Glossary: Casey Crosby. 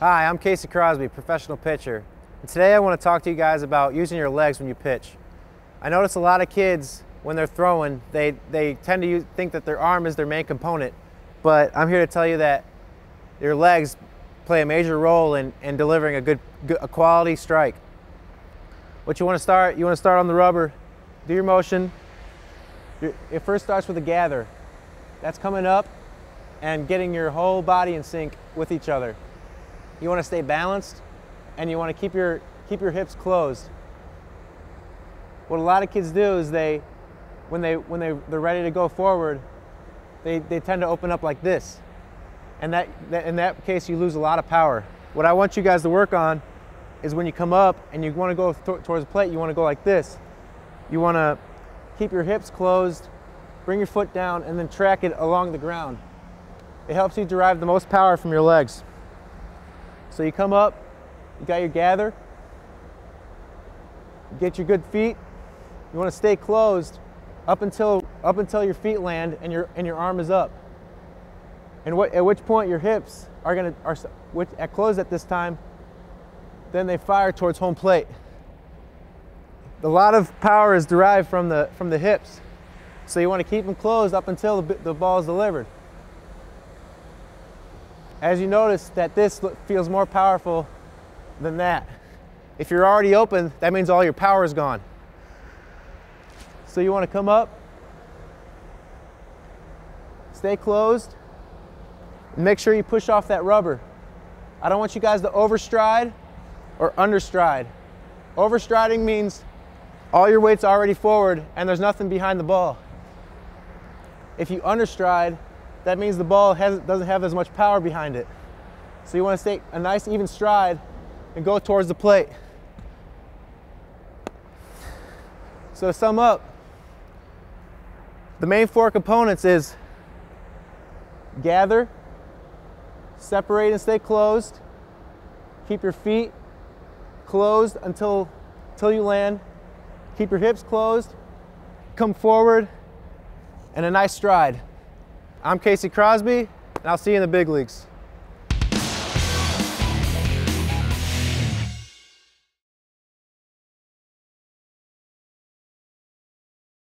Hi, I'm Casey Crosby, professional pitcher. And today I want to talk to you guys about using your legs when you pitch. I notice a lot of kids, when they're throwing, they tend to think that their arm is their main component, but I'm here to tell you that your legs play a major role in delivering a quality strike. What you want to start on the rubber, do your motion. It first starts with a gather. That's coming up and getting your whole body in sync with each other. You want to stay balanced, and you want to keep your hips closed. What a lot of kids do is when they're ready to go forward, they tend to open up like this, and that in that case you lose a lot of power. What I want you guys to work on is when you come up and you want to go towards the plate, you want to go like this. You want to keep your hips closed, bring your foot down, and then track it along the ground. It helps you derive the most power from your legs. So you come up, you got your gather, you get your good feet. You want to stay closed up until your feet land and your arm is up. And at which point your hips are closed at this time. Then they fire towards home plate. A lot of power is derived from the hips, so you want to keep them closed up until the ball is delivered. As you notice that this feels more powerful than that. If you're already open, that means all your power is gone. So you want to come up, stay closed, and make sure you push off that rubber. I don't want you guys to overstride or understride. Overstriding means all your weight's already forward and there's nothing behind the ball. If you understride, that means the ball doesn't have as much power behind it. So you want to take a nice even stride and go towards the plate. So to sum up, the main four components is gather, separate and stay closed, keep your feet closed until you land, keep your hips closed, come forward, and a nice stride. I'm Casey Crosby, and I'll see you in the big leagues.